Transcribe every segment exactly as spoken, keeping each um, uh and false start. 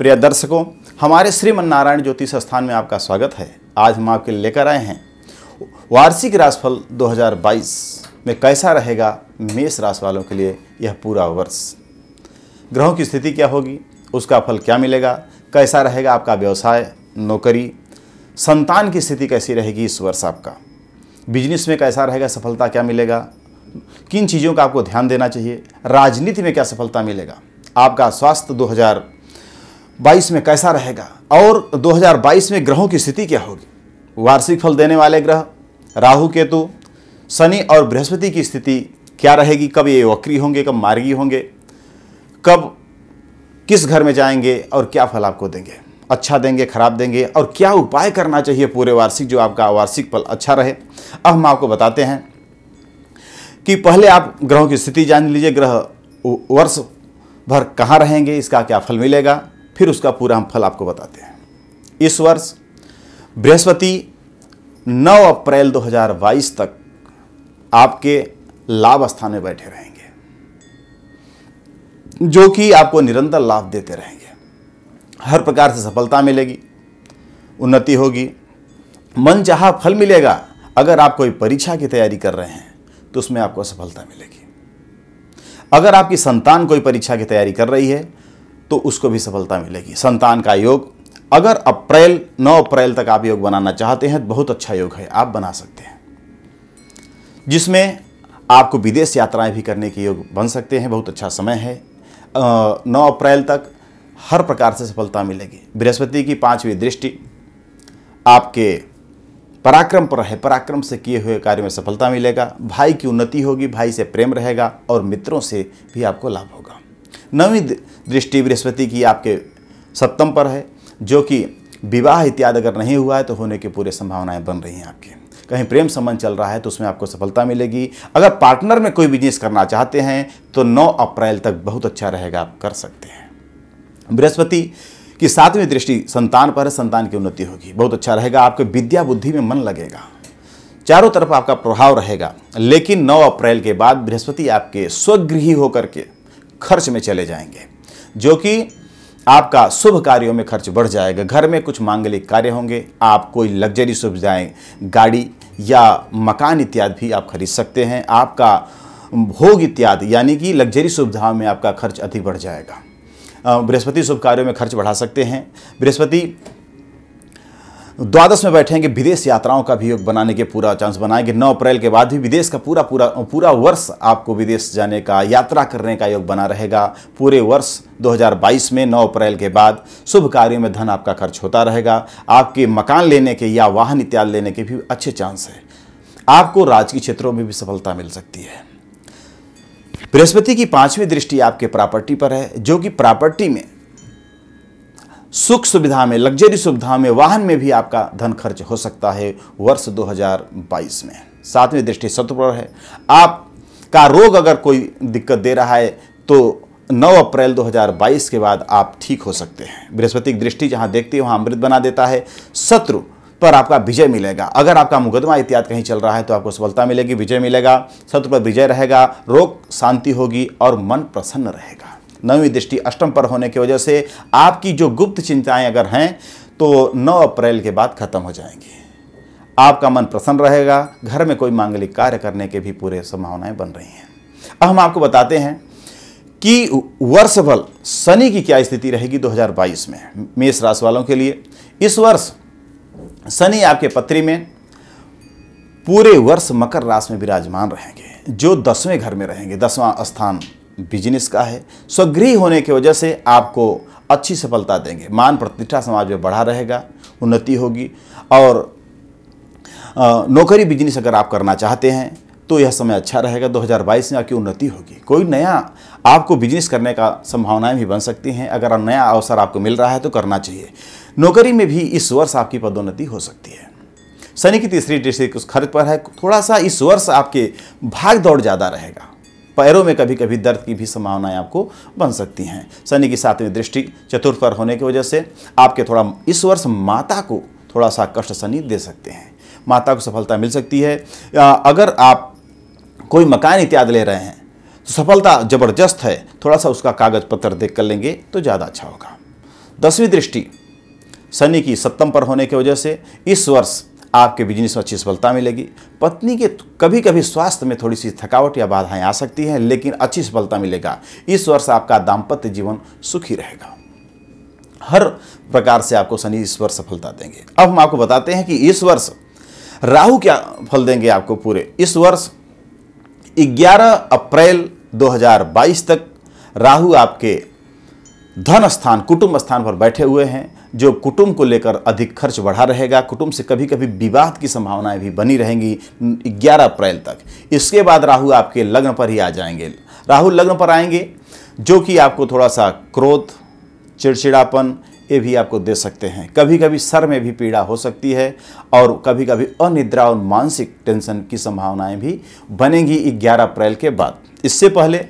प्रिय दर्शकों, हमारे श्रीमन नारायण ज्योतिष स्थान में आपका स्वागत है। आज हम आपके लिए लेकर आए हैं वार्षिक राशिफल दो हज़ार बाईस में कैसा रहेगा मेष राशि वालों के लिए यह पूरा वर्ष। ग्रहों की स्थिति क्या होगी, उसका फल क्या मिलेगा, कैसा रहेगा आपका व्यवसाय, नौकरी, संतान की स्थिति कैसी रहेगी इस वर्ष, आपका बिजनेस में कैसा रहेगा, सफलता क्या मिलेगा, किन चीज़ों का आपको ध्यान देना चाहिए, राजनीति में क्या सफलता मिलेगा, आपका स्वास्थ्य दो हज़ार बाईस में कैसा रहेगा और दो हज़ार बाईस में ग्रहों की स्थिति क्या होगी। वार्षिक फल देने वाले ग्रह राहु, केतु, शनि और बृहस्पति की स्थिति क्या रहेगी, कब ये वक्री होंगे, कब मार्गी होंगे, कब किस घर में जाएंगे और क्या फल आपको देंगे, अच्छा देंगे, खराब देंगे, और क्या उपाय करना चाहिए पूरे वार्षिक जो आपका वार्षिक फल अच्छा रहे। अब हम आपको बताते हैं कि पहले आप ग्रहों की स्थिति जान लीजिए, ग्रह वर्ष भर कहाँ रहेंगे, इसका क्या फल मिलेगा, फिर उसका पूरा हम फल आपको बताते हैं। इस वर्ष बृहस्पति नौ अप्रैल दो हज़ार बाईस तक आपके लाभ स्थान में बैठे रहेंगे, जो कि आपको निरंतर लाभ देते रहेंगे। हर प्रकार से सफलता मिलेगी, उन्नति होगी, मनचाहा फल मिलेगा। अगर आप कोई परीक्षा की तैयारी कर रहे हैं तो उसमें आपको सफलता मिलेगी। अगर आपकी संतान कोई परीक्षा की तैयारी कर रही है तो उसको भी सफलता मिलेगी। संतान का योग अगर अप्रैल नौ अप्रैल तक आप योग बनाना चाहते हैं, बहुत अच्छा योग है, आप बना सकते हैं, जिसमें आपको विदेश यात्राएं भी करने के योग बन सकते हैं। बहुत अच्छा समय है, नौ अप्रैल तक हर प्रकार से सफलता मिलेगी। बृहस्पति की पांचवी दृष्टि आपके पराक्रम पर है, पराक्रम से किए हुए कार्य में सफलता मिलेगा। भाई की उन्नति होगी, भाई से प्रेम रहेगा और मित्रों से भी आपको लाभ होगा। नवीं दृष्टि बृहस्पति की आपके सप्तम पर है, जो कि विवाह इत्यादि अगर नहीं हुआ है तो होने की पूरी संभावनाएं बन रही हैं आपकी। कहीं प्रेम संबंध चल रहा है तो उसमें आपको सफलता मिलेगी। अगर पार्टनर में कोई बिजनेस करना चाहते हैं तो नौ अप्रैल तक बहुत अच्छा रहेगा, आप कर सकते हैं। बृहस्पति की सातवीं दृष्टि संतान पर है, संतान की उन्नति होगी, बहुत अच्छा रहेगा। आपके विद्या बुद्धि में मन लगेगा, चारों तरफ आपका प्रभाव रहेगा। लेकिन नौ अप्रैल के बाद बृहस्पति आपके स्वगृही होकर के खर्च में चले जाएंगे, जो कि आपका शुभ कार्यों में खर्च बढ़ जाएगा। घर में कुछ मांगलिक कार्य होंगे, आप कोई लग्जरी सुविधाएं, गाड़ी या मकान इत्यादि भी आप खरीद सकते हैं। आपका भोग इत्यादि यानी कि लग्जरी सुविधाओं में आपका खर्च अधिक बढ़ जाएगा। बृहस्पति शुभ कार्यों में खर्च बढ़ा सकते हैं। बृहस्पति द्वादश में बैठेंगे, विदेश यात्राओं का भी योग बनाने के पूरा चांस बनाएंगे। नौ अप्रैल के बाद भी विदेश का पूरा पूरा पूरा वर्ष आपको विदेश जाने का, यात्रा करने का योग बना रहेगा। पूरे वर्ष दो हज़ार बाईस में नौ अप्रैल के बाद शुभ कार्यों में धन आपका खर्च होता रहेगा। आपके मकान लेने के या वाहन इत्यादि लेने के भी अच्छे चांस है। आपको राजकीय क्षेत्रों में भी सफलता मिल सकती है। बृहस्पति की पाँचवीं दृष्टि आपके प्रॉपर्टी पर है, जो कि प्रॉपर्टी में, सुख सुविधा में, लग्जरी सुविधा में, वाहन में भी आपका धन खर्च हो सकता है वर्ष दो हज़ार बाईस में। सातवीं दृष्टि शत्रु पर है, आपका रोग अगर कोई दिक्कत दे रहा है तो नौ अप्रैल दो हज़ार बाईस के बाद आप ठीक हो सकते हैं। बृहस्पति की दृष्टि जहां देखती है वहां अमृत बना देता है। शत्रु पर आपका विजय मिलेगा। अगर आपका मुकदमा इत्यादि कहीं चल रहा है तो आपको सफलता मिलेगी, विजय मिलेगा, शत्रु पर विजय रहेगा, रोग शांति होगी और मन प्रसन्न रहेगा। नवीं दृष्टि अष्टम पर होने की वजह से आपकी जो गुप्त चिंताएं अगर हैं तो नौ अप्रैल के बाद खत्म हो जाएंगी। आपका मन प्रसन्न रहेगा, घर में कोई मांगलिक कार्य करने के भी पूरे संभावनाएं बन रही हैं। अब हम आपको बताते हैं कि वर्षफल शनि की क्या स्थिति रहेगी दो हज़ार बाईस में मेष राशि वालों के लिए। इस वर्ष शनि आपके पत्री में पूरे वर्ष मकर राशि में विराजमान रहेंगे, जो दसवें घर में रहेंगे। दसवां स्थान बिजनेस का है, स्वगृह होने की वजह से आपको अच्छी सफलता देंगे। मान प्रतिष्ठा समाज में बढ़ा रहेगा, उन्नति होगी और नौकरी बिजनेस अगर आप करना चाहते हैं तो यह समय अच्छा रहेगा। दो हज़ार बाईस में आपकी उन्नति होगी, कोई नया आपको बिजनेस करने का संभावनाएं भी बन सकती हैं। अगर नया अवसर आपको मिल रहा है तो करना चाहिए। नौकरी में भी इस वर्ष आपकी पदोन्नति हो सकती है। शनि की तीसरी दृष्टि कुछ खर्च पर है, थोड़ा सा इस वर्ष आपके भाग दौड़ ज़्यादा रहेगा। पैरों में कभी कभी दर्द की भी संभावनाएं आपको बन सकती हैं। शनि की सातवीं दृष्टि चतुर्थ पर होने की वजह से आपके थोड़ा इस वर्ष माता को थोड़ा सा कष्ट शनि दे सकते हैं। माता को सफलता मिल सकती है। अगर आप कोई मकान इत्यादि ले रहे हैं तो सफलता जबरदस्त है, थोड़ा सा उसका कागज पत्र देख कर लेंगे तो ज़्यादा अच्छा होगा। दसवीं दृष्टि शनि की सप्तम पर होने की वजह से इस वर्ष आपके बिजनेस में अच्छी सफलता मिलेगी। पत्नी के कभी कभी स्वास्थ्य में थोड़ी सी थकावट या बाधाएं आ सकती हैं, लेकिन अच्छी सफलता मिलेगा। इस वर्ष आपका दाम्पत्य जीवन सुखी रहेगा। हर प्रकार से आपको शनि इस वर्ष सफलता देंगे। अब हम आपको बताते हैं कि इस वर्ष राहु क्या फल देंगे आपको पूरे। इस वर्ष ग्यारह अप्रैल दो हज़ार बाईस तक राहु आपके धन स्थान कुटुंब स्थान पर बैठे हुए हैं, जो कुटुंब को लेकर अधिक खर्च बढ़ा रहेगा। कुटुंब से कभी कभी विवाद की संभावनाएं भी बनी रहेंगी ग्यारह अप्रैल तक। इसके बाद राहु आपके लग्न पर ही आ जाएंगे। राहु लग्न पर आएंगे जो कि आपको थोड़ा सा क्रोध, चिड़चिड़ापन ये भी आपको दे सकते हैं। कभी कभी सर में भी पीड़ा हो सकती है और कभी कभी अनिद्रा और मानसिक टेंशन की संभावनाएं भी बनेंगी ग्यारह अप्रैल के बाद। इससे पहले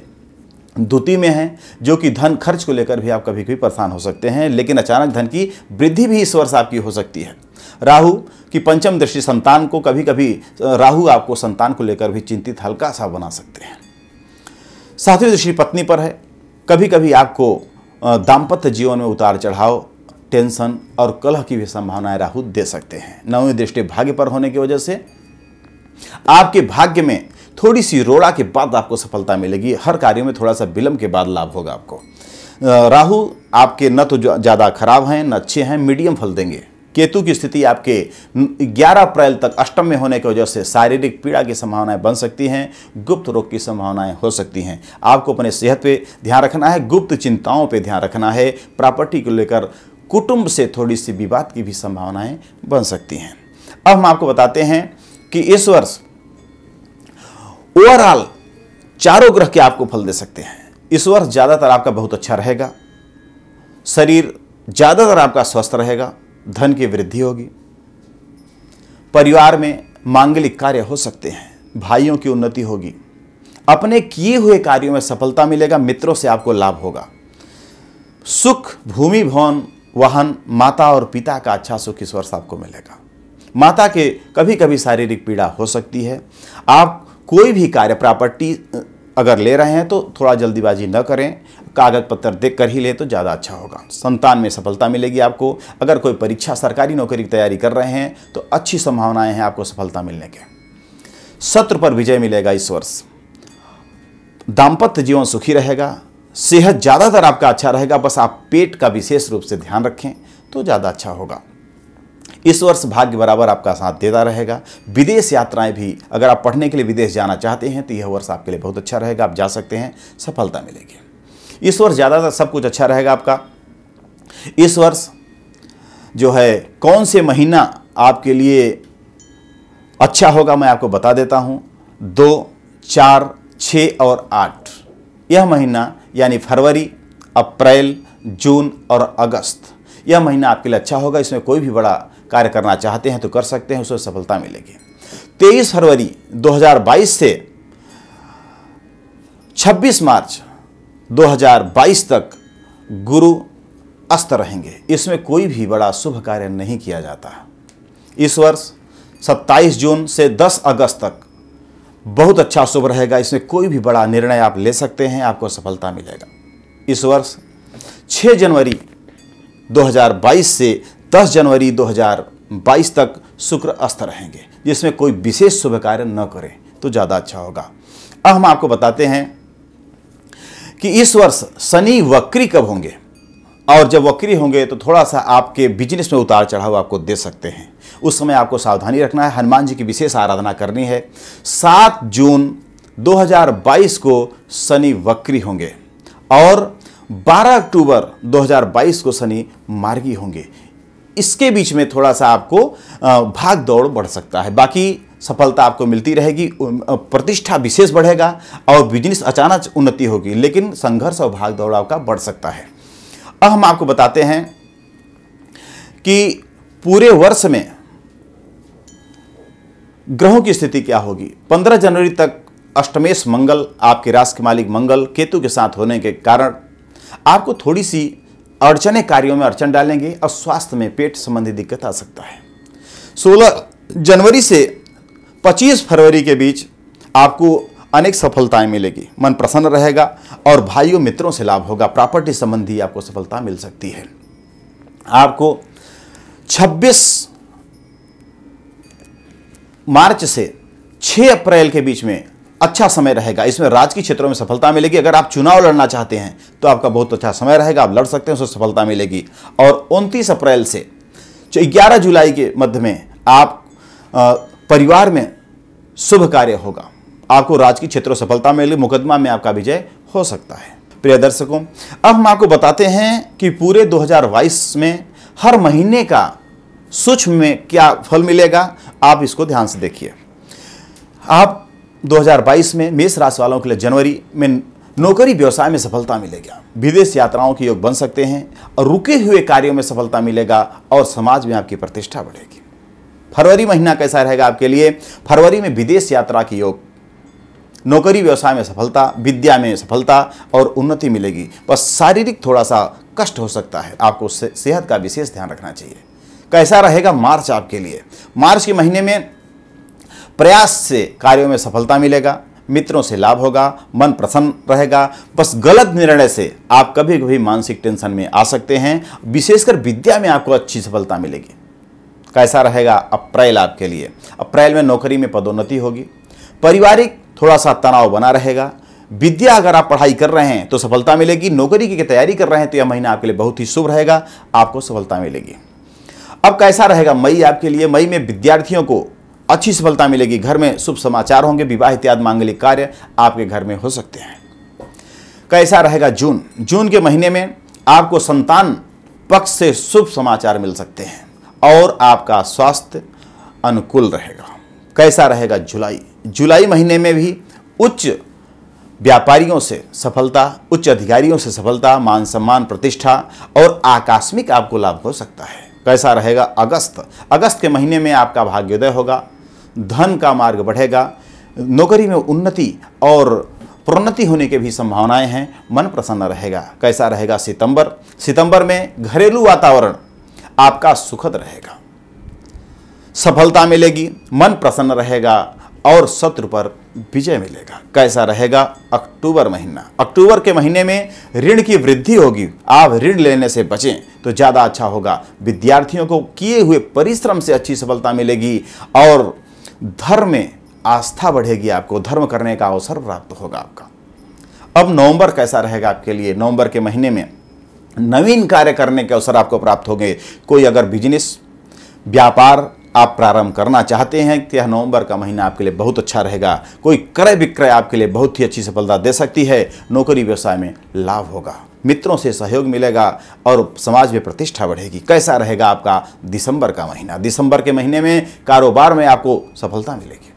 द्वितीय में हैं जो कि धन खर्च को लेकर भी आप कभी कभी परेशान हो सकते हैं, लेकिन अचानक धन की वृद्धि भी इस वर्ष आपकी हो सकती है। राहु की पंचम दृष्टि संतान को कभी कभी राहु आपको संतान को लेकर भी चिंतित हल्का सा बना सकते हैं। सातवीं दृष्टि पत्नी पर है। कभी कभी आपको दाम्पत्य जीवन में उतार चढ़ाव, टेंशन और कलह की भी संभावनाएं राहु दे सकते हैं। नौवीं दृष्टि भाग्य पर होने की वजह से आपके भाग्य में थोड़ी सी रोड़ा के बाद आपको सफलता मिलेगी। हर कार्य में थोड़ा सा विलंब के बाद लाभ होगा आपको। राहु आपके न तो ज़्यादा खराब हैं न अच्छे हैं, मीडियम फल देंगे। केतु की स्थिति आपके ग्यारह अप्रैल तक अष्टम में होने की वजह से शारीरिक पीड़ा की संभावनाएं बन सकती हैं, गुप्त रोग की संभावनाएं हो सकती हैं। आपको अपने सेहत पे ध्यान रखना है, गुप्त चिंताओं पे ध्यान रखना है। प्रॉपर्टी को लेकर कुटुंब से थोड़ी सी विवाद की भी संभावनाएं बन सकती हैं। अब हम आपको बताते हैं कि इस वर्ष ओवरऑल चारों ग्रह के आपको फल दे सकते हैं। इस वर्ष ज़्यादातर आपका बहुत अच्छा रहेगा, शरीर ज़्यादातर आपका स्वस्थ रहेगा, धन की वृद्धि होगी, परिवार में मांगलिक कार्य हो सकते हैं, भाइयों की उन्नति होगी, अपने किए हुए कार्यों में सफलता मिलेगा, मित्रों से आपको लाभ होगा, सुख भूमि भवन वाहन माता और पिता का अच्छा सुख इस वर्ष आपको मिलेगा। माता के कभी कभी शारीरिक पीड़ा हो सकती है। आप कोई भी कार्य प्रॉपर्टी अगर ले रहे हैं तो थोड़ा जल्दीबाजी न करें, कागज पत्र देख कर ही ले तो ज़्यादा अच्छा होगा। संतान में सफलता मिलेगी आपको। अगर कोई परीक्षा सरकारी नौकरी की तैयारी कर रहे हैं तो अच्छी संभावनाएं हैं आपको सफलता मिलने के। सत्र पर विजय मिलेगा इस वर्ष। दाम्पत्य जीवन सुखी रहेगा, सेहत ज़्यादातर आपका अच्छा रहेगा, बस आप पेट का विशेष रूप से ध्यान रखें तो ज़्यादा अच्छा होगा। इस वर्ष भाग्य बराबर आपका साथ देता रहेगा। विदेश यात्राएं भी, अगर आप पढ़ने के लिए विदेश जाना चाहते हैं तो यह वर्ष आपके लिए बहुत अच्छा रहेगा, आप जा सकते हैं, सफलता मिलेगी। इस वर्ष ज़्यादातर सब कुछ अच्छा रहेगा आपका। इस वर्ष जो है कौन से महीना आपके लिए अच्छा होगा मैं आपको बता देता हूँ। दो, चार, छः और आठ यह महीना, यानी फरवरी, अप्रैल, जून और अगस्त यह महीना आपके लिए अच्छा होगा। इसमें कोई भी बड़ा कार्य करना चाहते हैं तो कर सकते हैं, उसमें सफलता मिलेगी। तेईस फरवरी दो हज़ार बाईस से छब्बीस मार्च दो हज़ार बाईस तक गुरु अस्त रहेंगे। इसमें कोई भी बड़ा शुभ कार्य नहीं किया जाता। इस वर्ष सत्ताईस जून से दस अगस्त तक बहुत अच्छा शुभ रहेगा। इसमें कोई भी बड़ा निर्णय आप ले सकते हैं, आपको सफलता मिलेगा। इस वर्ष छः जनवरी दो हज़ार बाईस से दस जनवरी दो हज़ार बाईस तक शुक्र अस्त रहेंगे, जिसमें कोई विशेष शुभ कार्य न करें तो ज़्यादा अच्छा होगा। अब हम आपको बताते हैं कि इस वर्ष शनि वक्री कब होंगे, और जब वक्री होंगे तो थोड़ा सा आपके बिजनेस में उतार चढ़ाव आपको दे सकते हैं। उस समय आपको सावधानी रखना है, हनुमान जी की विशेष आराधना करनी है। सात जून दो हज़ार बाईस को शनि वक्री होंगे और बारह अक्टूबर दो हज़ार बाईस को शनि मार्गी होंगे। इसके बीच में थोड़ा सा आपको भाग दौड़ बढ़ सकता है, बाकी सफलता आपको मिलती रहेगी। प्रतिष्ठा विशेष बढ़ेगा और बिजनेस अचानक उन्नति होगी, लेकिन संघर्ष और भाग दौड़ आपका बढ़ सकता है। अब हम आपको बताते हैं कि पूरे वर्ष में ग्रहों की स्थिति क्या होगी। पंद्रह जनवरी तक अष्टमेश मंगल, आपके राशि के मालिक मंगल केतु के साथ होने के कारण आपको थोड़ी सी अड़चने कार्यों में अड़चन डालेंगे और स्वास्थ्य में पेट संबंधी दिक्कत आ सकता है। सोलह जनवरी से पच्चीस फरवरी के बीच आपको अनेक सफलताएं मिलेगी, मन प्रसन्न रहेगा और भाइयों मित्रों से लाभ होगा। प्रॉपर्टी संबंधी आपको सफलता मिल सकती है। आपको छब्बीस मार्च से छह अप्रैल के बीच में अच्छा समय रहेगा। इसमें राजकीय क्षेत्रों में सफलता मिलेगी। अगर आप चुनाव लड़ना चाहते हैं तो आपका बहुत अच्छा समय रहेगा, आप लड़ सकते हैं, उससे सफलता मिलेगी। और उनतीस अप्रैल से ग्यारह जुलाई के मध्य में आप आ, परिवार में शुभ कार्य होगा, आपको राजकीय क्षेत्रों में सफलता मिलेगी, मुकदमा में आपका विजय हो सकता है। प्रिय दर्शकों, अब हम आपको बताते हैं कि पूरे दो हज़ार बाईस में हर महीने का सूक्ष्म में क्या फल मिलेगा। आप इसको ध्यान से देखिए। आप दो हज़ार बाईस में मेष राशि वालों के लिए जनवरी में नौकरी व्यवसाय में सफलता मिलेगा, विदेश यात्राओं के योग बन सकते हैं और रुके हुए कार्यों में सफलता मिलेगा और समाज में आपकी प्रतिष्ठा बढ़ेगी। फरवरी महीना कैसा रहेगा आपके लिए? फरवरी में विदेश यात्रा के योग, नौकरी व्यवसाय में सफलता, विद्या में सफलता और उन्नति मिलेगी। बस शारीरिक थोड़ा सा कष्ट हो सकता है, आपको से, सेहत का विशेष ध्यान रखना चाहिए। कैसा रहेगा मार्च आपके लिए? मार्च के महीने में प्रयास से कार्यों में सफलता मिलेगा, मित्रों से लाभ होगा, मन प्रसन्न रहेगा। बस गलत निर्णय से आप कभी कभी मानसिक टेंशन में आ सकते हैं, विशेषकर विद्या में आपको अच्छी सफलता मिलेगी। कैसा रहेगा अप्रैल आपके लिए? अप्रैल में नौकरी में पदोन्नति होगी, पारिवारिक थोड़ा सा तनाव बना रहेगा। विद्या अगर आप पढ़ाई कर रहे हैं तो सफलता मिलेगी, नौकरी की तैयारी कर रहे हैं तो यह महीना आपके लिए बहुत ही शुभ रहेगा, आपको सफलता मिलेगी। अब कैसा रहेगा मई आपके लिए? मई में विद्यार्थियों को अच्छी सफलता मिलेगी, घर में शुभ समाचार होंगे, विवाह इत्यादि मांगलिक कार्य आपके घर में हो सकते हैं। कैसा रहेगा जून? जून के महीने में आपको संतान पक्ष से शुभ समाचार मिल सकते हैं और आपका स्वास्थ्य अनुकूल रहेगा। कैसा रहेगा जुलाई? जुलाई महीने में भी उच्च व्यापारियों से सफलता, उच्च अधिकारियों से सफलता, मान सम्मान, प्रतिष्ठा और आकस्मिक आपको लाभ हो सकता है। कैसा रहेगा अगस्त? अगस्त के महीने में आपका भाग्योदय होगा, धन का मार्ग बढ़ेगा, नौकरी में उन्नति और प्रोन्नति होने के भी संभावनाएं हैं, मन प्रसन्न रहेगा। कैसा रहेगा सितंबर? सितंबर में घरेलू वातावरण आपका सुखद रहेगा, सफलता मिलेगी, मन प्रसन्न रहेगा और शत्रु पर विजय मिलेगा। कैसा रहेगा अक्टूबर महीना? अक्टूबर के महीने में ऋण की वृद्धि होगी, आप ऋण लेने से बचें तो ज़्यादा अच्छा होगा। विद्यार्थियों को किए हुए परिश्रम से अच्छी सफलता मिलेगी और धर्म में आस्था बढ़ेगी, आपको धर्म करने का अवसर प्राप्त होगा आपका। अब नवंबर कैसा रहेगा आपके लिए? नवंबर के महीने में नवीन कार्य करने के अवसर आपको प्राप्त होंगे। कोई अगर बिजनेस व्यापार आप प्रारंभ करना चाहते हैं तो यह नवंबर का महीना आपके लिए बहुत अच्छा रहेगा। कोई क्रय विक्रय आपके लिए बहुत ही अच्छी सफलता दे सकती है, नौकरी व्यवसाय में लाभ होगा, मित्रों से सहयोग मिलेगा और समाज में प्रतिष्ठा बढ़ेगी। कैसा रहेगा आपका दिसंबर का महीना? दिसंबर के महीने में कारोबार में आपको सफलता मिलेगी,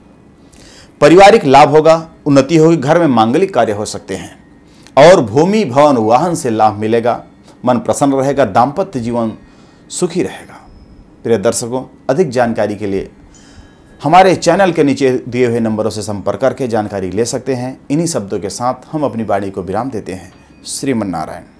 पारिवारिक लाभ होगा, उन्नति होगी, घर में मांगलिक कार्य हो सकते हैं और भूमि भवन वाहन से लाभ मिलेगा, मन प्रसन्न रहेगा, दाम्पत्य जीवन सुखी रहेगा। प्रिय दर्शकों, अधिक जानकारी के लिए हमारे चैनल के नीचे दिए हुए नंबरों से संपर्क करके जानकारी ले सकते हैं। इन्हीं शब्दों के साथ हम अपनी वाणी को विराम देते हैं। श्रीमन नारायण।